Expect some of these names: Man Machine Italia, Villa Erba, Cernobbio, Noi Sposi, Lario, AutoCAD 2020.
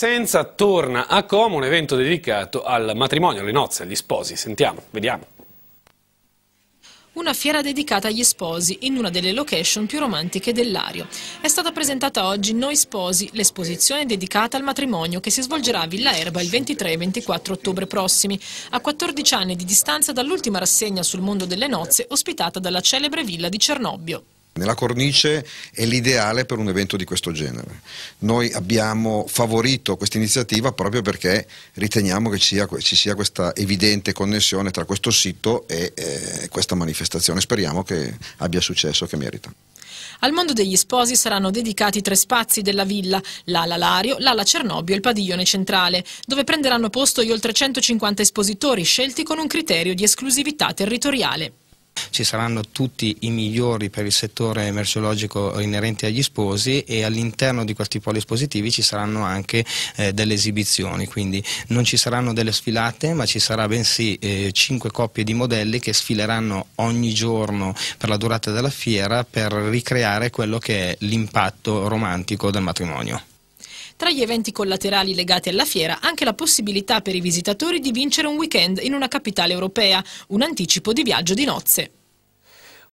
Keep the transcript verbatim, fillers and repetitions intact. Senza torna a Como un evento dedicato al matrimonio, alle nozze, agli sposi. Sentiamo, vediamo. Una fiera dedicata agli sposi in una delle location più romantiche dell'Ario. È stata presentata oggi Noi Sposi, l'esposizione dedicata al matrimonio che si svolgerà a Villa Erba il ventitré e ventiquattro ottobre prossimi, a quattordici anni di distanza dall'ultima rassegna sul mondo delle nozze ospitata dalla celebre villa di Cernobbio. La cornice è l'ideale per un evento di questo genere. Noi abbiamo favorito questa iniziativa proprio perché riteniamo che ci sia, ci sia questa evidente connessione tra questo sito e eh, questa manifestazione. Speriamo che abbia successo che merita. Al mondo degli sposi saranno dedicati tre spazi della villa, l'ala Lario, l'ala Cernobbio e il padiglione centrale, dove prenderanno posto gli oltre centocinquanta espositori scelti con un criterio di esclusività territoriale. Ci saranno tutti i migliori per il settore merceologico inerente agli sposi e all'interno di questi poli espositivi ci saranno anche eh, delle esibizioni, quindi non ci saranno delle sfilate, ma ci sarà bensì eh, cinque coppie di modelli che sfileranno ogni giorno per la durata della fiera per ricreare quello che è l'impatto romantico del matrimonio. Tra gli eventi collaterali legati alla fiera, anche la possibilità per i visitatori di vincere un weekend in una capitale europea, un anticipo di viaggio di nozze.